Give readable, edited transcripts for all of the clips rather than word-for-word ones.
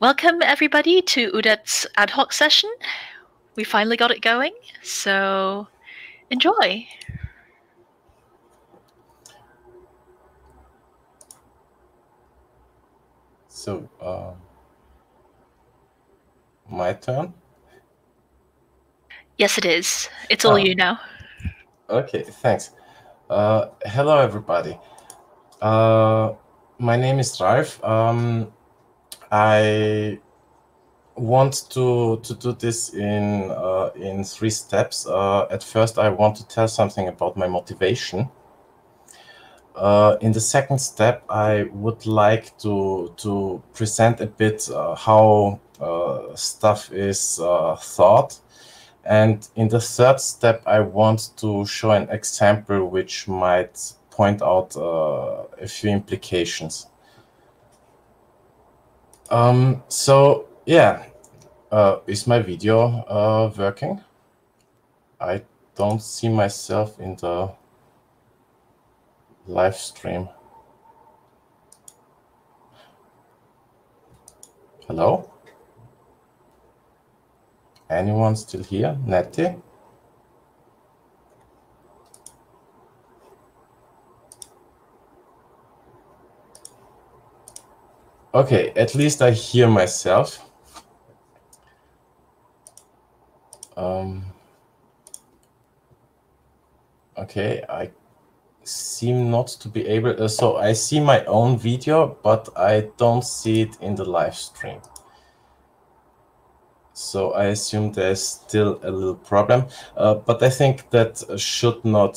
Welcome everybody to Udet's ad hoc session. We finally got it going, so enjoy. So, my turn? Yes, it is. It's all you now. Okay, thanks. Hello, everybody. My name is Ralph. I want to do this in three steps. At first, I want to tell something about my motivation. In the second step, I would like to present a bit how stuff is thought. And in the third step, I want to show an example which might point out a few implications. So yeah, is my video working? I don't see myself in the live stream. Hello? Anyone still here? Nettie? Okay, at least I hear myself. Okay, I seem not to be able, so I see my own video, but I don't see it in the live stream. So I assume there's still a little problem, but I think that should not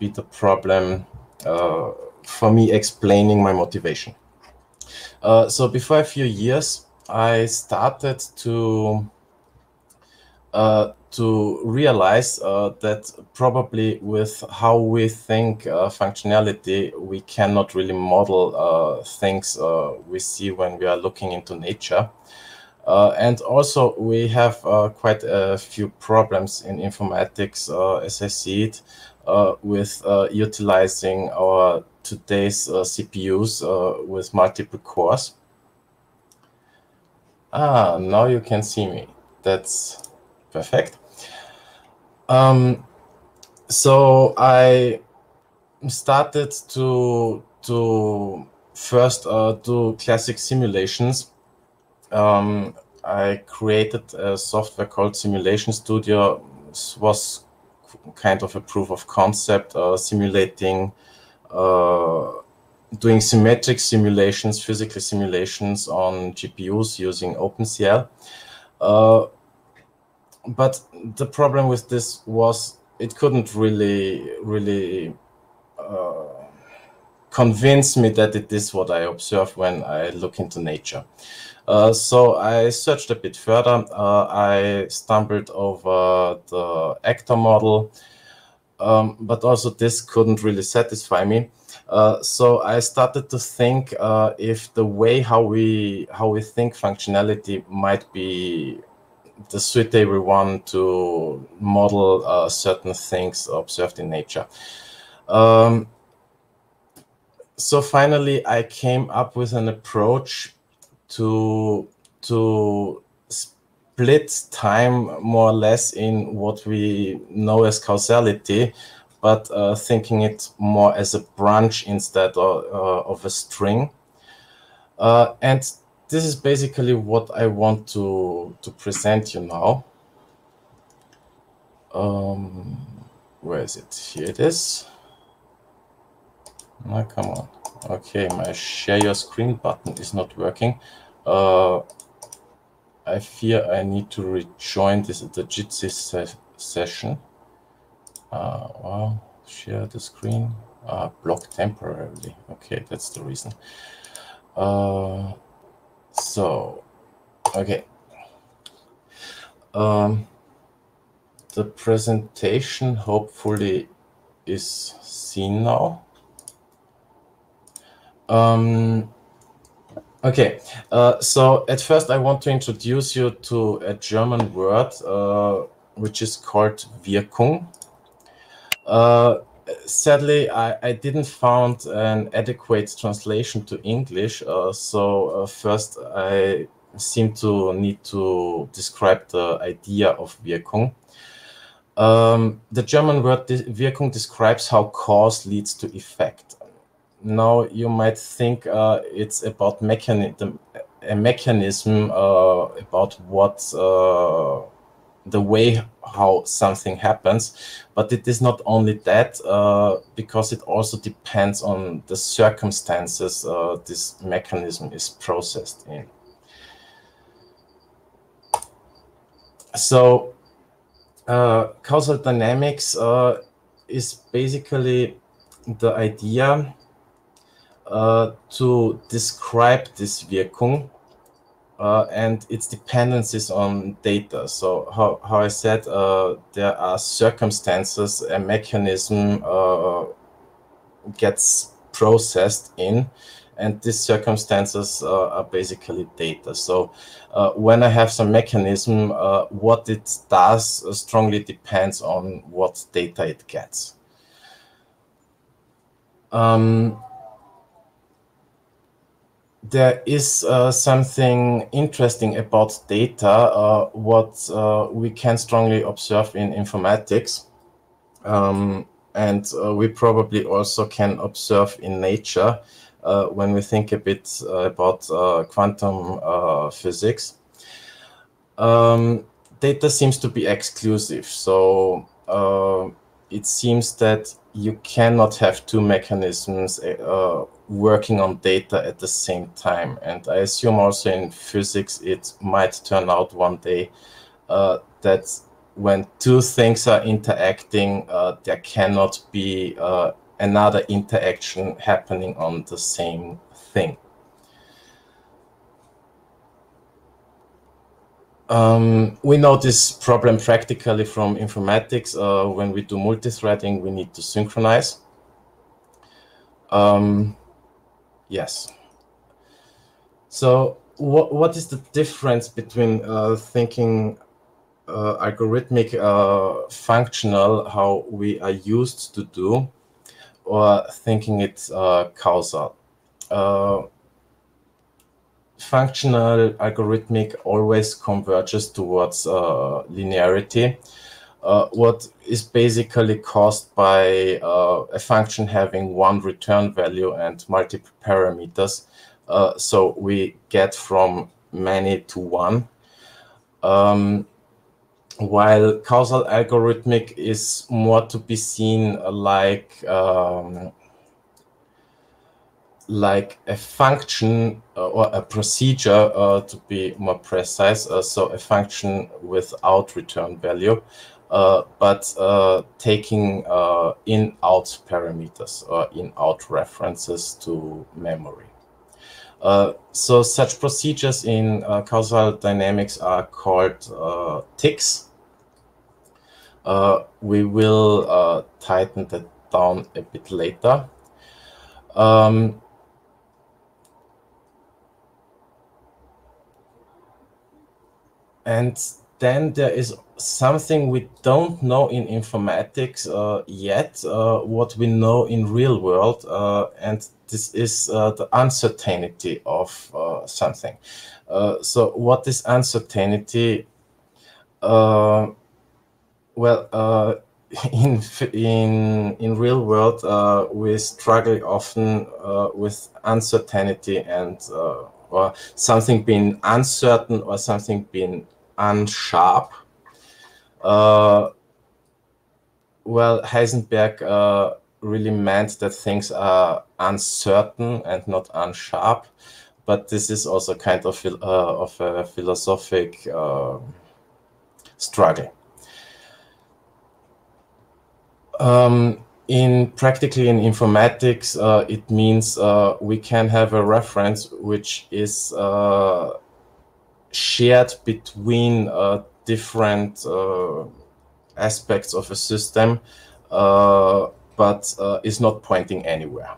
be the problem for me explaining my motivation. So before a few years, I started to realize that probably with how we think functionality, we cannot really model things we see when we are looking into nature. And also, we have quite a few problems in informatics, as I see it, with utilizing our today's CPUs with multiple cores. Ah, now you can see me. That's perfect. So I started to first do classic simulations. I created a software called Simulation Studio. This was kind of a proof of concept, simulating doing symmetric simulations, physical simulations on GPUs using OpenCL. But the problem with this was it couldn't really convince me that it is what I observe when I look into nature. So I searched a bit further. I stumbled over the actor model. But also this couldn't really satisfy me, so I started to think if the way how we think functionality might be the suitable one to model certain things observed in nature. So finally, I came up with an approach to split time more or less in what we know as causality, but thinking it more as a branch instead of a string. And this is basically what I want to present you now. Where is it? Here it is. Oh, come on. Okay, my share your screen button is not working. I fear I need to rejoin the Jitsi session. Well, share the screen. Block temporarily. Okay, that's the reason. So, okay. The presentation hopefully is seen now. Okay, so at first I want to introduce you to a German word which is called Wirkung. sadly, I didn't find an adequate translation to English. So first, I seem to need to describe the idea of Wirkung. The German word Wirkung describes how cause leads to effect. Now, you might think it's about a mechanism about what the way how something happens, but it is not only that, because it also depends on the circumstances this mechanism is processed in. So causal dynamics is basically the idea to describe this Wirkung and its dependencies on data. So how I said, there are circumstances a mechanism gets processed in, and these circumstances are basically data. So when I have some mechanism, what it does strongly depends on what data it gets. There is something interesting about data, what we can strongly observe in informatics, and we probably also can observe in nature when we think a bit about quantum physics. Data seems to be exclusive, so it seems that you cannot have two mechanisms working on data at the same time. And I assume also in physics, it might turn out one day that when two things are interacting, there cannot be another interaction happening on the same thing. We know this problem practically from informatics. When we do multithreading, we need to synchronize. Yes. So what is the difference between thinking algorithmic functional, how we are used to do, or thinking it causal? Functional algorithmic always converges towards linearity, what is basically caused by a function having one return value and multiple parameters. So we get from many to one. While causal algorithmic is more to be seen like a function or a procedure, to be more precise, so a function without return value, but taking in-out parameters or in-out references to memory. So such procedures in causal dynamics are called ticks. We will tighten that down a bit later. And then there is something we don't know in informatics yet, what we know in real world, and this is the uncertainty of something. So what is uncertainty? Well, in real world, we struggle often with uncertainty and or something being uncertain or something being unsharp. Well, Heisenberg really meant that things are uncertain and not unsharp, but this is also kind of a philosophic struggle. Practically in informatics, it means we can have a reference which is shared between different aspects of a system, but is not pointing anywhere.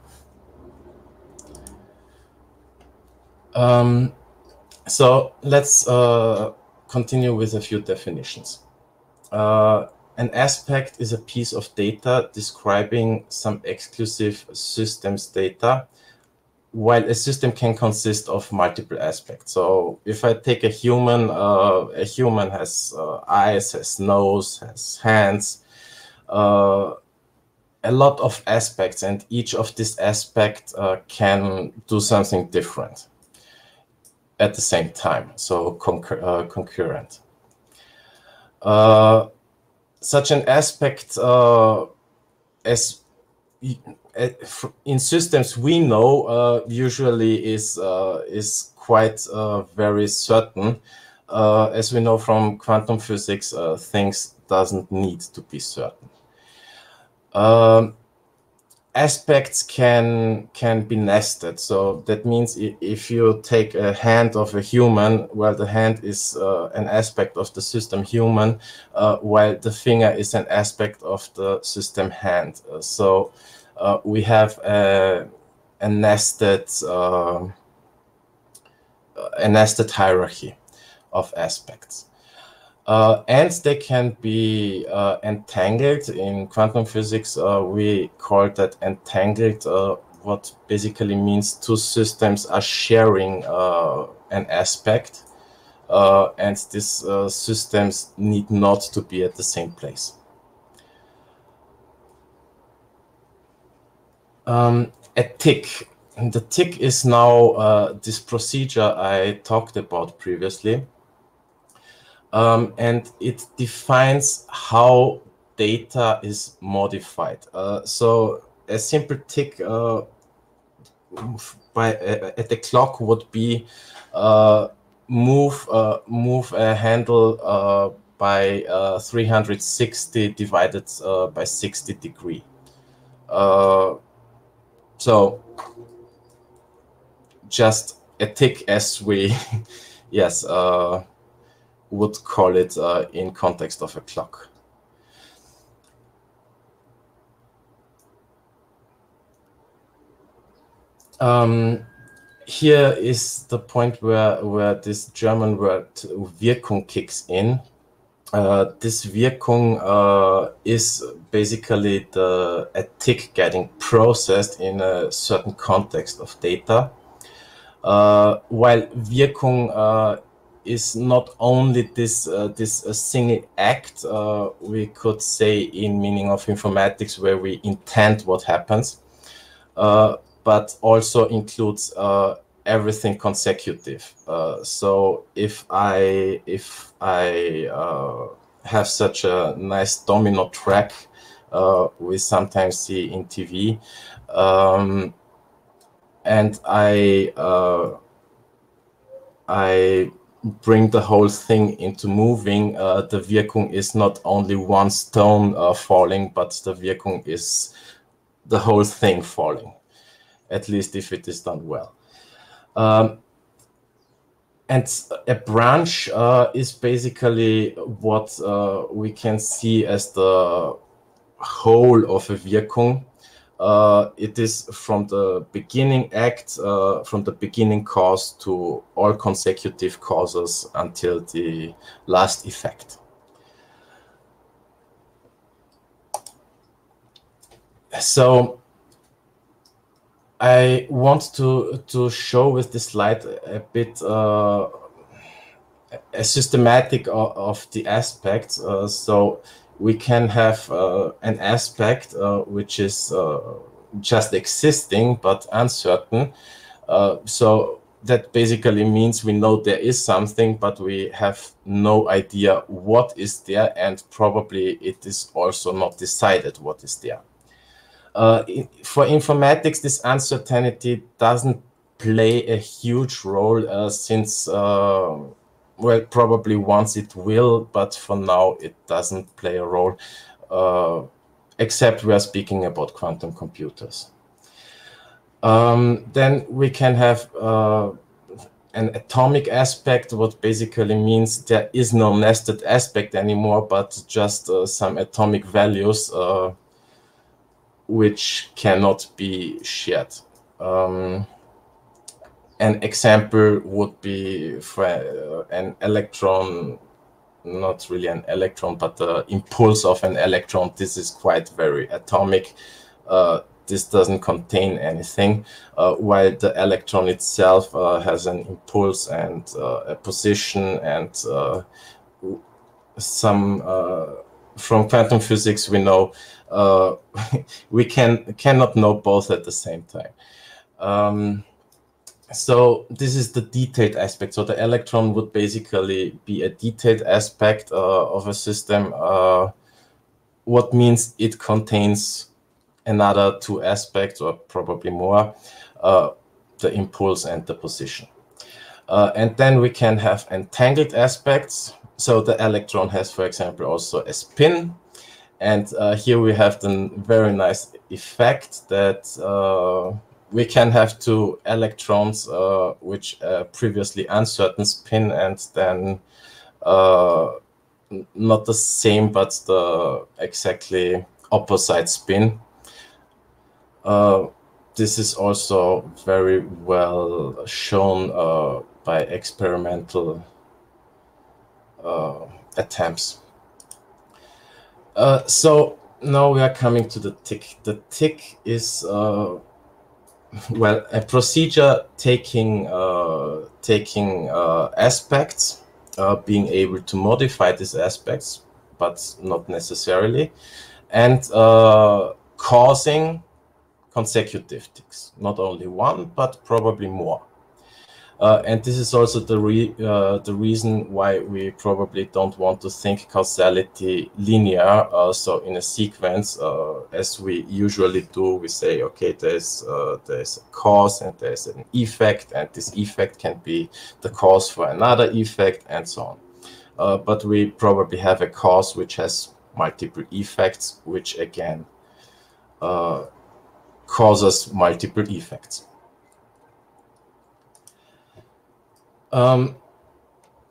So let's continue with a few definitions. An aspect is a piece of data describing some exclusive system's data, while a system can consist of multiple aspects. So if I take a human has eyes, has nose, has hands, a lot of aspects, and each of these aspects can do something different at the same time, so concurrent. Such an aspect as in systems we know usually is quite very certain. As we know from quantum physics, things doesn't need to be certain. Aspects can be nested, so that means if you take a hand of a human, well, the hand is an aspect of the system human, while the finger is an aspect of the system hand. So we have a nested hierarchy of aspects. And they can be entangled. In quantum physics, we call that entangled, what basically means two systems are sharing an aspect, and these systems need not to be at the same place. A tick. And the tick is now this procedure I talked about previously. And it defines how data is modified. So a simple tick at the clock would be move a handle by 360 divided by 60 degree. So just a tick, as we yes. Would call it in context of a clock. Here is the point where this German word Wirkung kicks in. This Wirkung is basically a tick getting processed in a certain context of data, while Wirkung is not only this single act we could say in meaning of informatics where we intend what happens, but also includes everything consecutive. So if I have such a nice domino track we sometimes see in TV, and I bring the whole thing into moving, the Wirkung is not only one stone falling, but the Wirkung is the whole thing falling, at least if it is done well. And a branch is basically what we can see as the whole of a Wirkung. It is from the beginning act, from the beginning cause to all consecutive causes until the last effect. So I want to show with this slide a bit a systematic of the aspects. So we can have an aspect which is just existing but uncertain. So that basically means we know there is something, but we have no idea what is there, and probably it is also not decided what is there. For informatics, this uncertainty doesn't play a huge role since well, probably once it will, but for now it doesn't play a role, except we are speaking about quantum computers. Then we can have an atomic aspect, what basically means there is no nested aspect anymore, but just some atomic values which cannot be shared. An example would be for an electron not really an electron, but the impulse of an electron. This is quite very atomic. This doesn't contain anything, while the electron itself has an impulse and a position and some. From quantum physics, we know we cannot know both at the same time. So this is the detailed aspect. So the electron would basically be a detailed aspect of a system, what means it contains another two aspects, or probably more, the impulse and the position. And then we can have entangled aspects. So the electron has, for example, also a spin. And here we have the very nice effect that we can have two electrons which previously uncertain spin, and then not the same, but the exactly opposite spin. This is also very well shown by experimental attempts. So now we are coming to the tick. The tick is well, a procedure taking aspects, being able to modify these aspects, but not necessarily, and causing consecutive ticks, not only one, but probably more. And this is also the reason why we probably don't want to think causality linear. So in a sequence, as we usually do, we say, okay, there's a cause and there's an effect, and this effect can be the cause for another effect, and so on. But we probably have a cause which has multiple effects, which again causes multiple effects.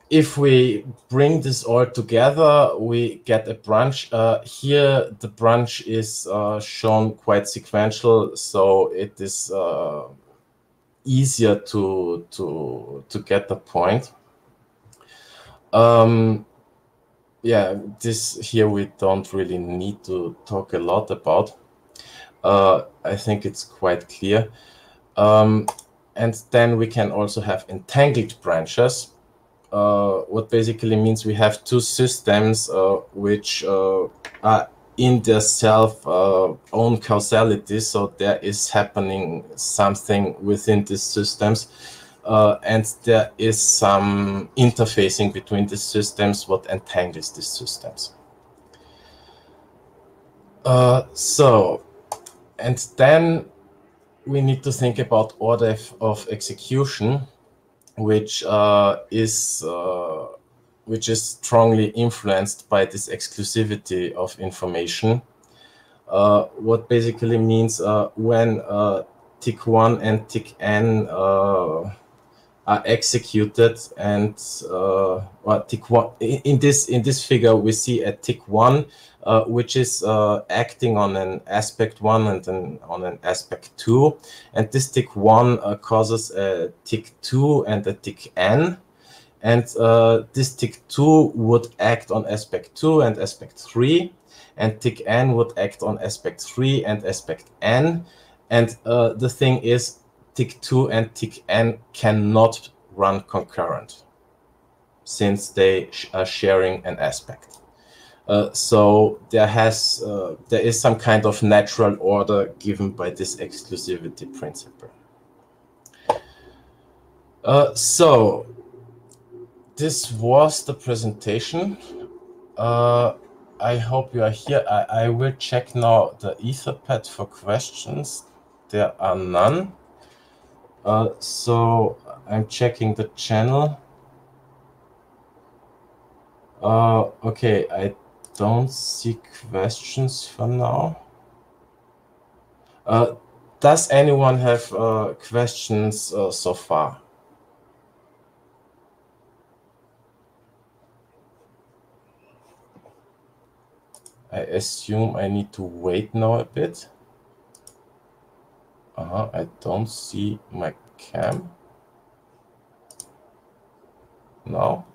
If we bring this all together, we get a branch. Here, the branch is shown quite sequential, so it is easier to get the point. Yeah, this here we don't really need to talk a lot about. I think it's quite clear. And then we can also have entangled branches, what basically means we have two systems which are in their self-own causality. So there is happening something within these systems, and there is some interfacing between these systems, what entangles these systems. So, and then we need to think about order of execution, which is strongly influenced by this exclusivity of information. What basically means when tick 1 and tick n are executed, and well, tick 1 in this figure we see a tick 1. Which is acting on an aspect 1 and then on an aspect 2. And this tick 1 causes a tick 2 and a tick n. And this tick 2 would act on aspect 2 and aspect 3. And tick n would act on aspect 3 and aspect n. And the thing is, tick 2 and tick n cannot run concurrent, since they are sharing an aspect. So there is some kind of natural order given by this exclusivity principle. So this was the presentation. I hope you are here. I will check now the Etherpad for questions. There are none. So I'm checking the channel. Okay, I don't see questions for now. Does anyone have questions so far? I assume I need to wait now a bit. I don't see my cam. No.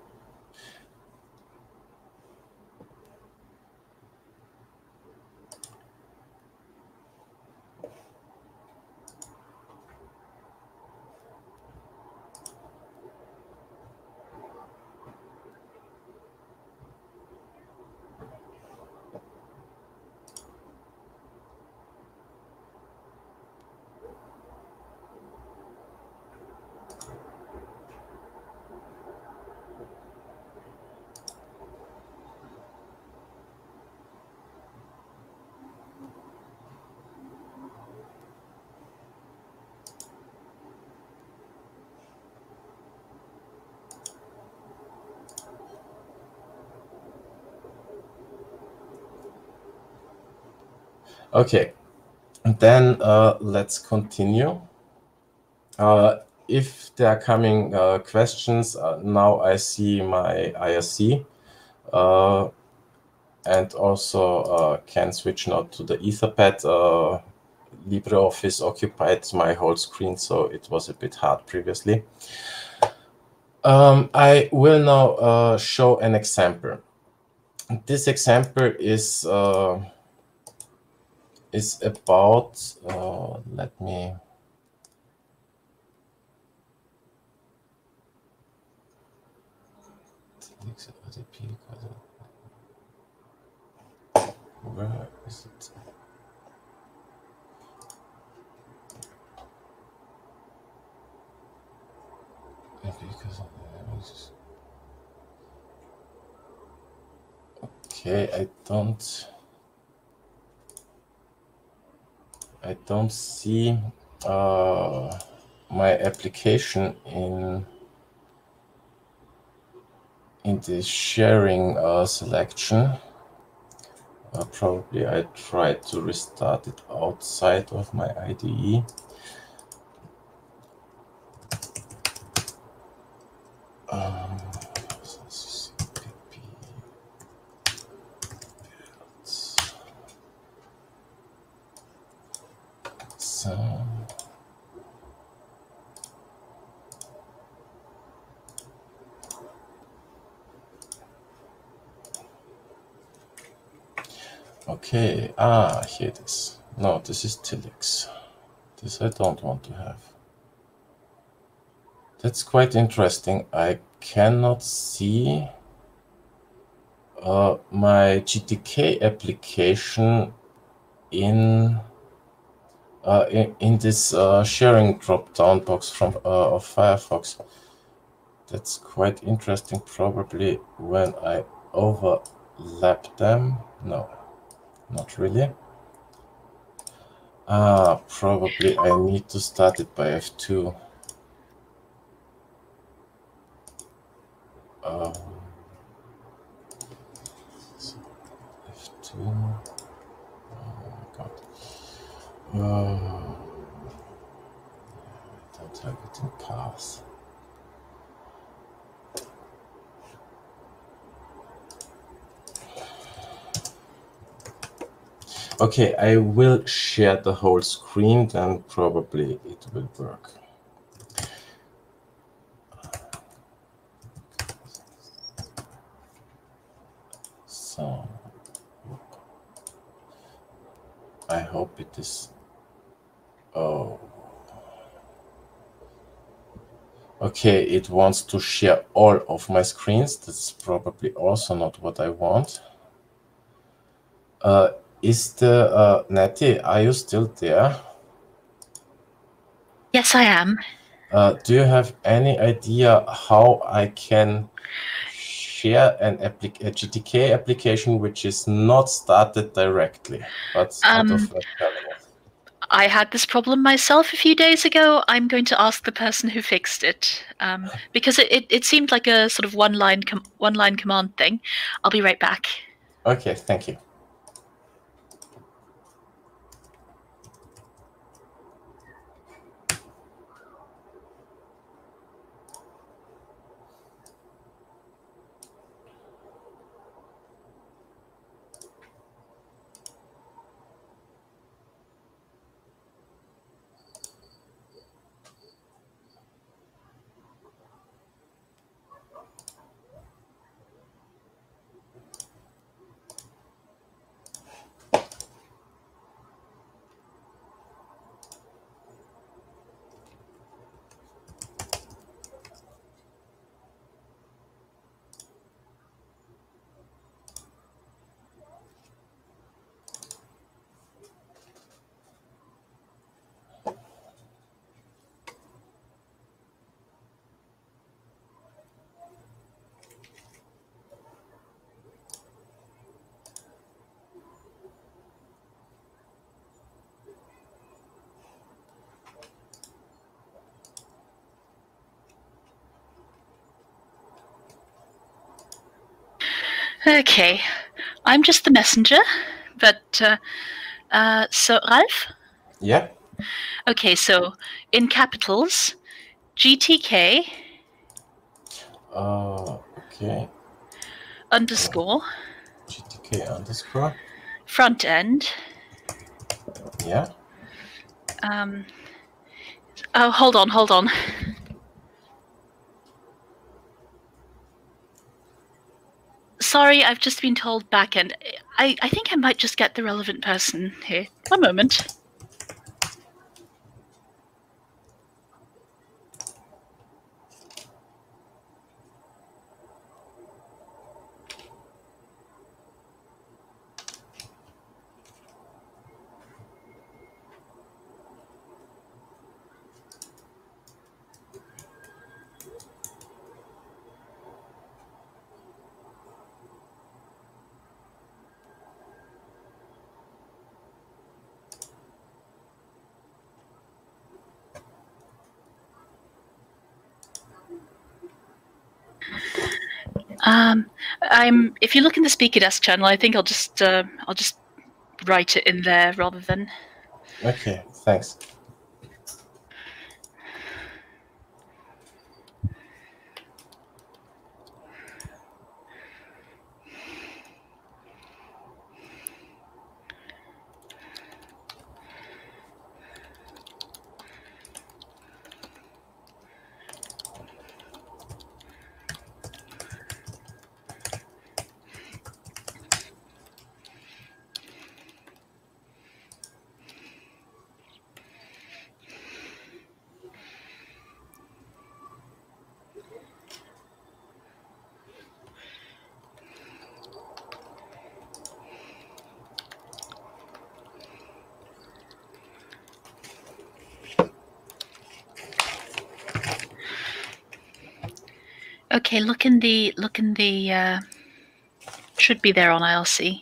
Okay, and then let's continue. If there are coming questions, now I see my IRC and also can switch now to the Etherpad. LibreOffice occupied my whole screen, so it was a bit hard previously. I will now show an example. This example is about, let me, where is it? Okay, I don't see my application in the sharing selection. Probably I tried to restart it outside of my IDE. Okay, here it is. No, this is Tilix. This I don't want to have. That's quite interesting. I cannot see my GTK application in this sharing drop-down box from of Firefox. That's quite interesting. Probably when I overlap them. No, not really. Probably I need to start it by F2. So F2. Oh God. Don't have it in path. Okay, I will share the whole screen, then probably it will work. So I hope it is. Oh, okay, it wants to share all of my screens. That's probably also not what I want. Is the Nettie, are you still there? Yes, I am. Do you have any idea how I can share a GTK application which is not started directly, but out of a terminal? I had this problem myself a few days ago. I'm going to ask the person who fixed it because it seemed like a sort of one line command thing. I'll be right back. Okay, thank you. Okay, I'm just the messenger, but So, Ralph? Yeah. Okay, so in capitals, GTK. Okay. Underscore. GTK underscore. Front end. Yeah. Oh, hold on, hold on. Sorry, I've just been told back end. I think I might just get the relevant person here. One moment. If you look in the speaker desk channel, I think I'll just write it in there rather than. Okay, thanks. Okay, look in the should be there on ILC.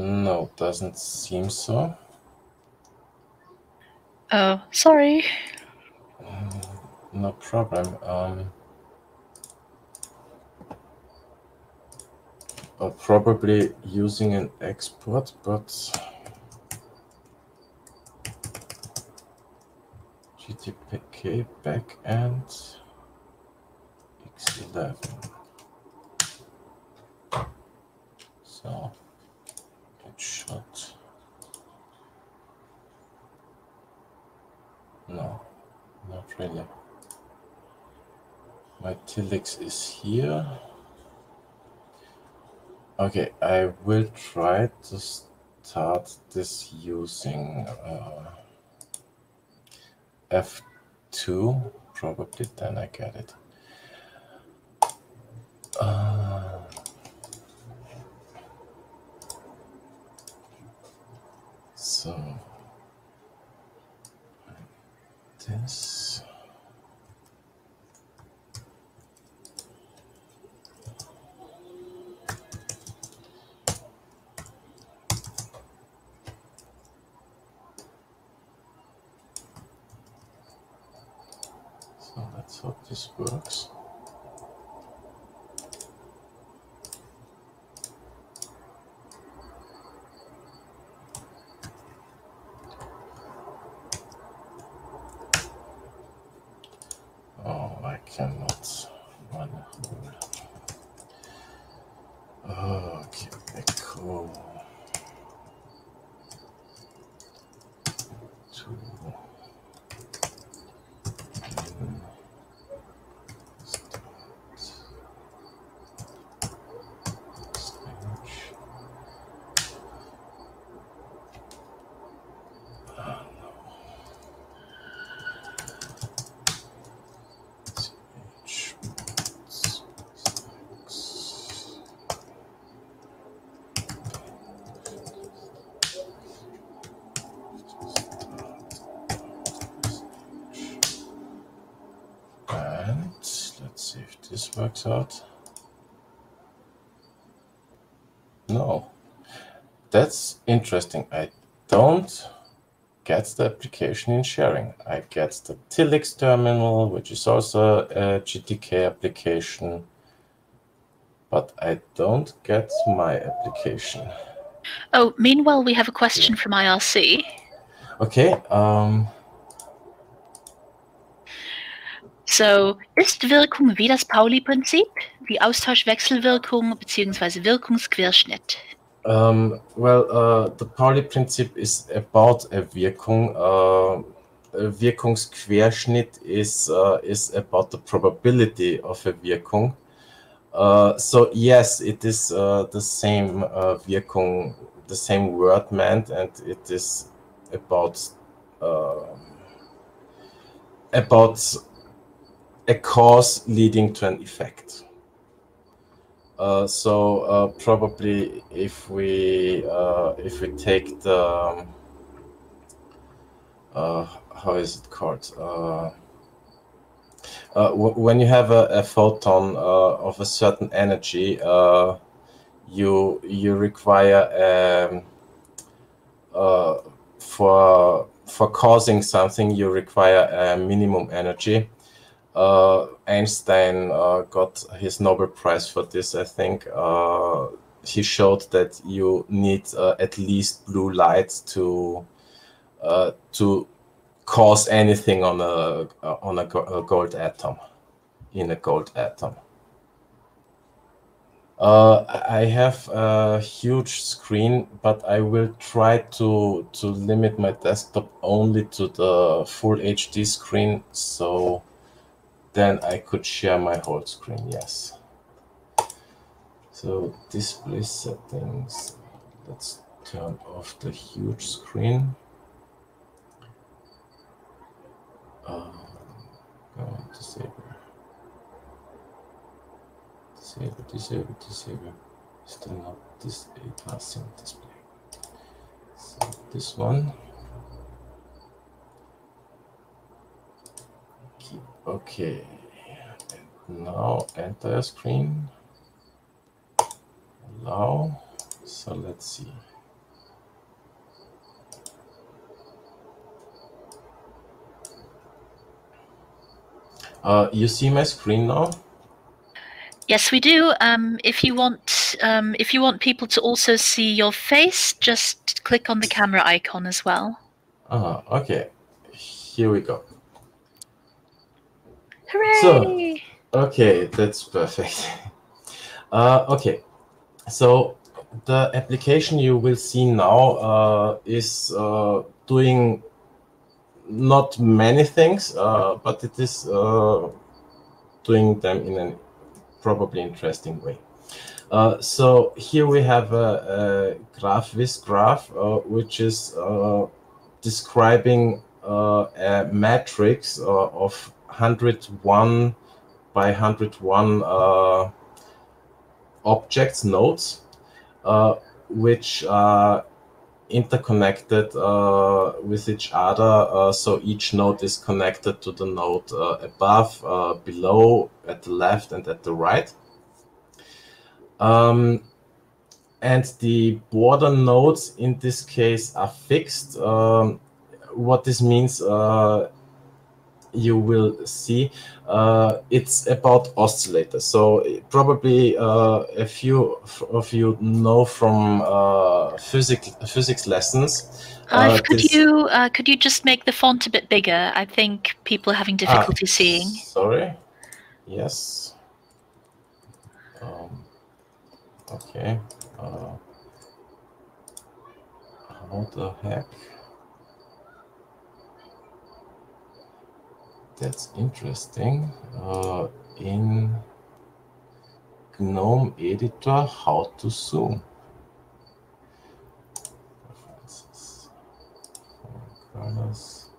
No, doesn't seem so. Oh, sorry. No problem. Probably using an export, but GTK backend X11. So it should. No, not really. My Tilix is here. Okay, I will try to start this using F2. Probably then I get it. So this so let's hope this works. this works out. No, that's interesting. I don't get the application in sharing. I get the Tilix terminal, which is also a GTK application, but I don't get my application. Oh, meanwhile, we have a question from IRC. Okay. So, ist Wirkung wie das Pauli-Prinzip? Wie Austauschwechselwirkung bzw. Wirkungsquerschnitt? The Pauli-Prinzip is about a Wirkung. Wirkungsquerschnitt is about the probability of a Wirkung. So yes, it is the same Wirkung, the same word meant, and it is about a cause leading to an effect. Probably if we take the how is it called? When you have a photon of a certain energy, you require for causing something, you require a minimum energy. Einstein got his Nobel Prize for this, I think. He showed that you need at least blue light to cause anything on a gold atom, in a gold atom. I have a huge screen, but I will try to limit my desktop only to the full HD screen, so then I could share my whole screen. Yes. So display settings. Let's turn off the huge screen. Disable. Still not this async display. So this one. Okay. And now enter screen. Allow. So let's see. You see my screen now? Yes, we do. If you want people to also see your face, just click on the camera icon as well. Okay. Here we go. Hooray! So, okay, that's perfect. Okay, so the application you will see now is doing not many things, but it is doing them in a probably interesting way. So here we have a GraphViz graph, which is describing a matrix of 101 by 101 objects, nodes, which are interconnected with each other, so each node is connected to the node above, below, at the left, and at the right. And the border nodes in this case are fixed. What this means, you will see, it's about oscillators. So probably a few of you know from physics lessons. Could you just make the font a bit bigger? I think people are having difficulty seeing. Sorry. Yes. Okay. What the heck? That's interesting. In GNOME editor, how to zoom. Preferences. Colors.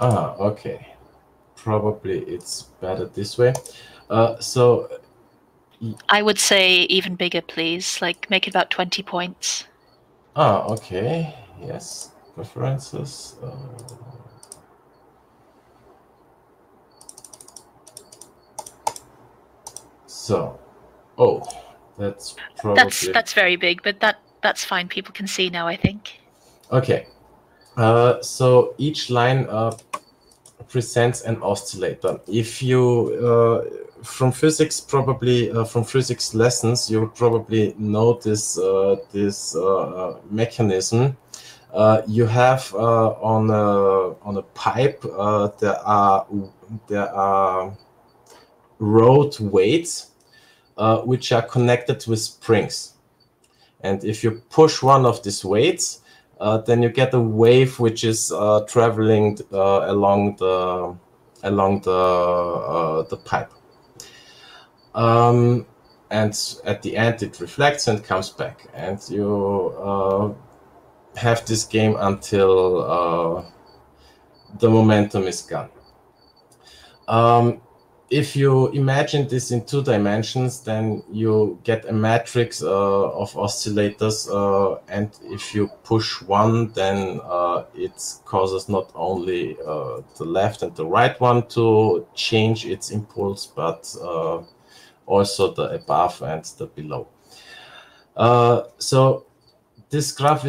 Okay. Probably it's better this way. So I would say even bigger, please. Like make it about 20 points. Okay. Yes. Preferences. So, oh, that's probably... That's very big, but that's fine. People can see now, I think. Okay. So each line presents an oscillator. If you, from physics lessons, you probably know this, this mechanism. You have on a pipe there are rod weights which are connected with springs, and if you push one of these weights, then you get a wave which is traveling along the pipe, and at the end it reflects and comes back, and you have this game until the momentum is gone. If you imagine this in two dimensions, then you get a matrix of oscillators, and if you push one, then it causes not only the left and the right one to change its impulse, but also the above and the below. So this graph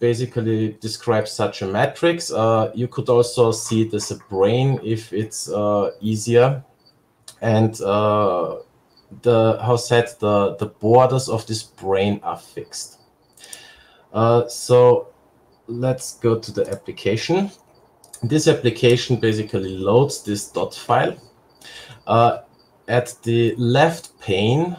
basically describes such a matrix. You could also see it as a brain if it's easier. And the borders of this brain are fixed. So let's go to the application. This application basically loads this dot file. At the left pane,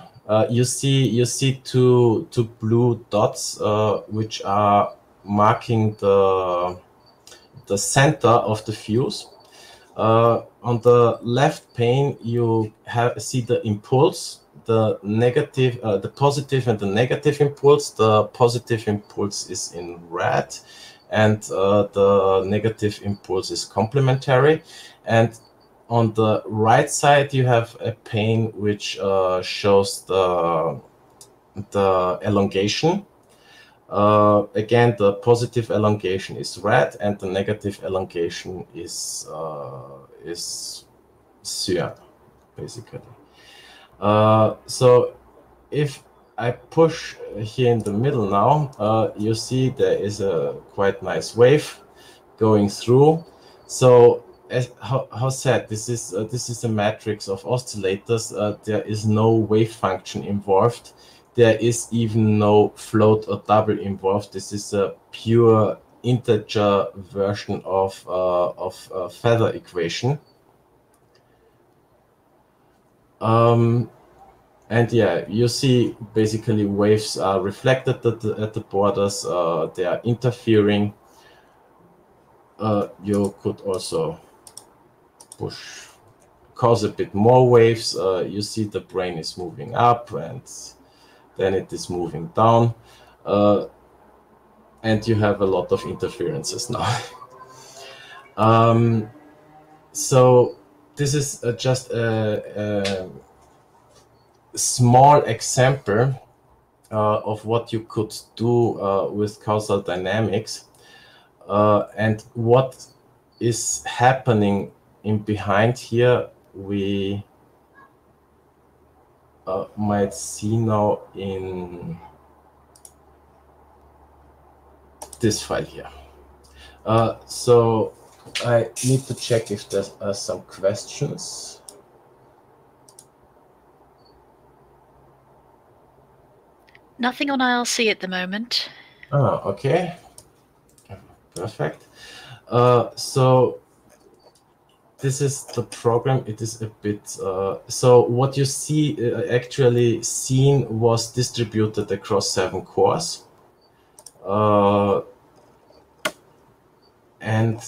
you see two blue dots which are marking the center of the fuse. On the left pane, you see the impulse, the positive and the negative impulse. The positive impulse is in red, and the negative impulse is complementary. And on the right side, you have a pane which shows the elongation. Again, the positive elongation is red, and the negative elongation is cyan, basically. So if I push here in the middle now, you see there is a quite nice wave going through. So as how said, this is a matrix of oscillators. There is no wave function involved. There is even no float or double involved. This is a pure integer version of feather equation. And yeah, you see basically waves are reflected at the borders. They are interfering. You could also push, cause a bit more waves. You see the brain is moving up, and then it is moving down, and you have a lot of interferences now. So this is just a small example of what you could do with causal dynamics, and what is happening in behind here we might see now in this file here. So I need to check if there are some questions. Nothing on ILC at the moment. Oh, okay. Perfect. So this is the program. It is a bit so what you see actually seen was distributed across 7 cores, and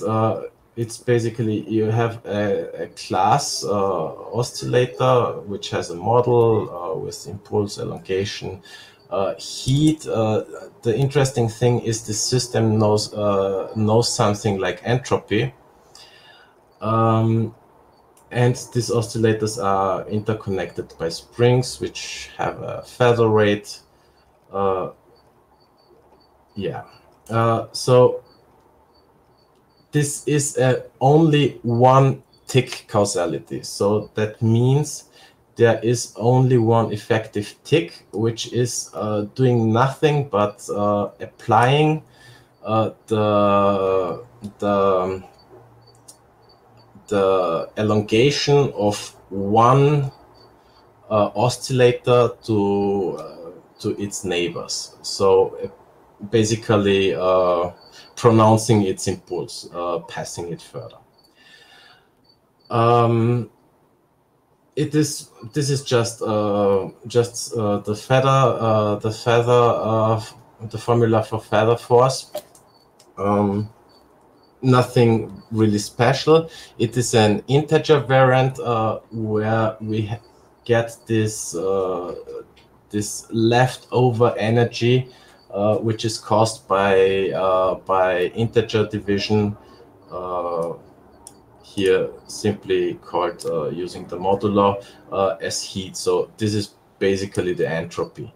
it's basically you have a class oscillator which has a model with impulse, elongation, heat. The interesting thing is the system knows something like entropy. And these oscillators are interconnected by springs which have a feather rate. So this is only one tick causality. So that means there is only one effective tick, which is doing nothing but applying the elongation of one oscillator to its neighbors. So basically pronouncing its impulse, passing it further. This is just the formula for feather force. Nothing really special. It is an integer variant where we get this this leftover energy, which is caused by integer division. Here simply called using the modulo as heat. So this is basically the entropy.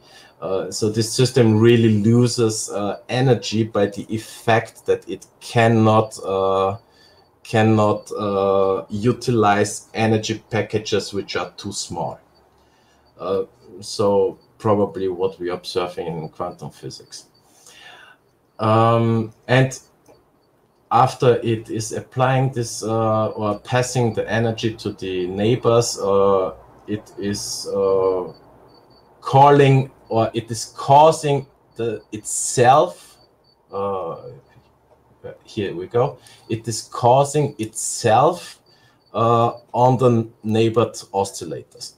So this system really loses energy by the effect that it cannot utilize energy packages which are too small. So probably what we are observing in quantum physics. And after it is applying this or passing the energy to the neighbors, it is calling, or it is causing the itself. Here we go. It is causing itself on the neighbored oscillators.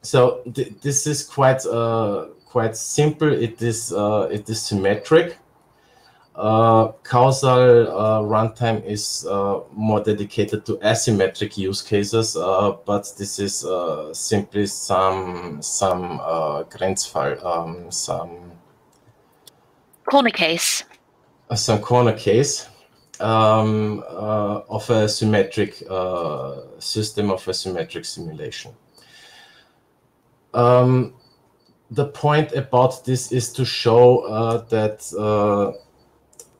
So this is quite simple. It is symmetric. Causal runtime is more dedicated to asymmetric use cases, but this is simply some Grenzfall, some corner case of a symmetric system, of a symmetric simulation. The point about this is to show that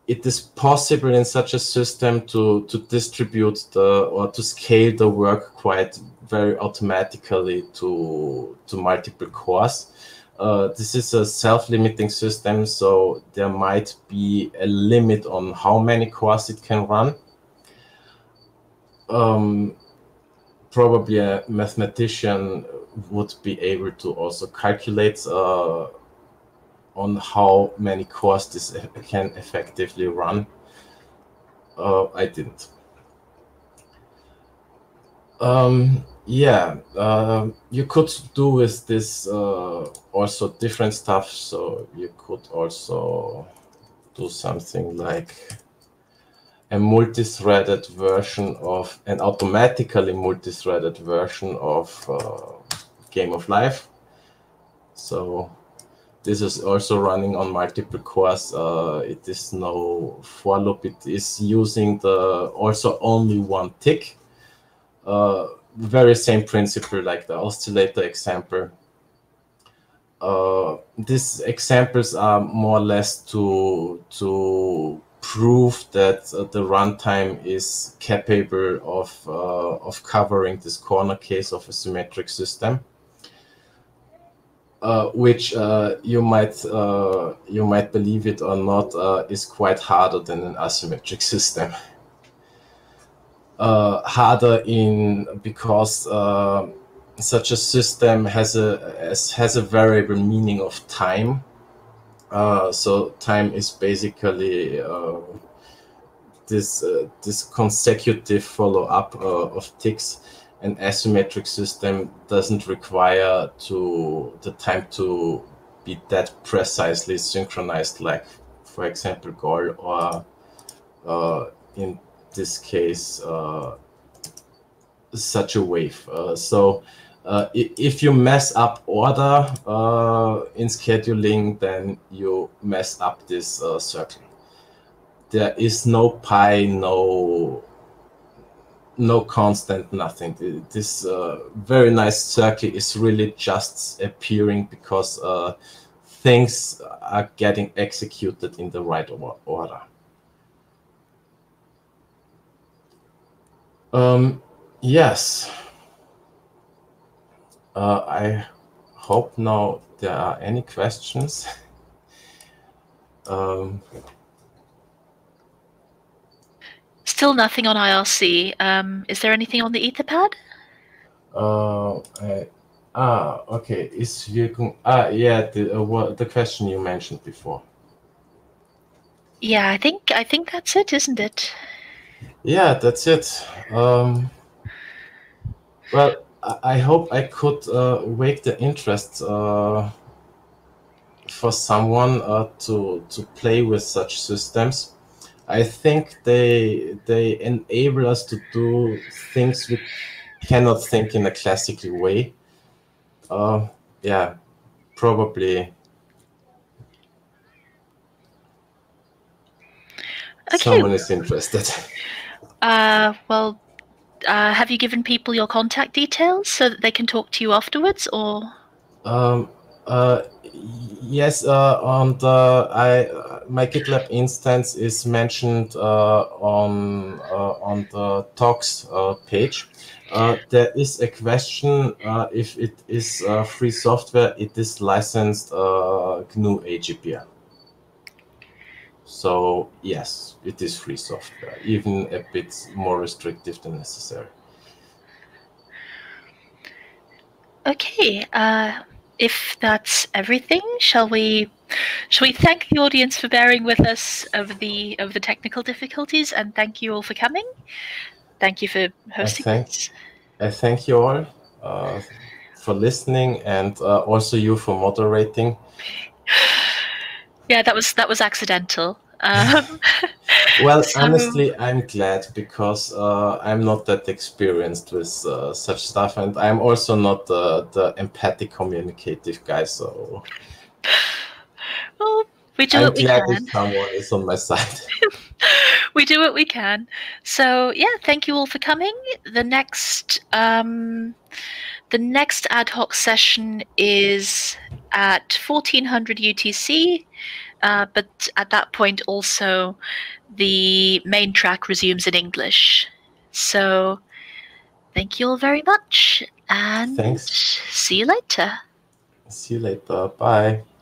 it is possible in such a system to distribute the, or to scale the work quite very automatically to multiple cores. This is a self-limiting system, so there might be a limit on how many cores it can run. Probably a mathematician would be able to also calculate on how many cores this can effectively run. I didn't. You could do with this also different stuff. So you could also do something like a multi-threaded version of, an automatically multi-threaded version of Game of Life. So this is also running on multiple cores. It is no for loop. It is using the also only one tick. Very same principle like the oscillator example. These examples are more or less to prove that the runtime is capable of covering this corner case of a symmetric system. Which you might believe it or not is quite harder than an asymmetric system. Harder because such a system has a variable meaning of time. So time is basically this consecutive follow-up of ticks. An asymmetric system doesn't require the time to be that precisely synchronized, like, for example, Gol, or in this case, such a wave. So if you mess up order in scheduling, then you mess up this circle. There is no pi, no constant, nothing. This very nice circle is really just appearing because things are getting executed in the right order. Yes, I hope now there are any questions. Still nothing on IRC. Is there anything on the Etherpad? Okay. Is Wirkung? Yeah. The question you mentioned before. Yeah, I think that's it, isn't it? Yeah, that's it. Well, I hope I could wake the interest for someone to play with such systems. I think they enable us to do things we cannot think in a classical way. Yeah, probably. Okay. Someone is interested. Well, have you given people your contact details so that they can talk to you afterwards, or? Yes, on the my GitLab instance is mentioned on the talks page. There is a question if it is free software. It is licensed GNU AGPL. So yes, it is free software, even a bit more restrictive than necessary. Okay. If that's everything, shall we thank the audience for bearing with us of the technical difficulties, and thank you all for coming. Thank you for hosting. I thank you all for listening, and also you for moderating. Yeah, that was accidental. Well, so... honestly, I'm glad, because I'm not that experienced with such stuff, and I'm also not the empathic, communicative guy. So, well, we do what we can. I'm glad if someone is on my side. We do what we can. So, yeah, thank you all for coming. The next ad hoc session is at 1400 UTC. But at that point, also, the main track resumes in English. So thank you all very much, and thanks. See you later. See you later. Bye.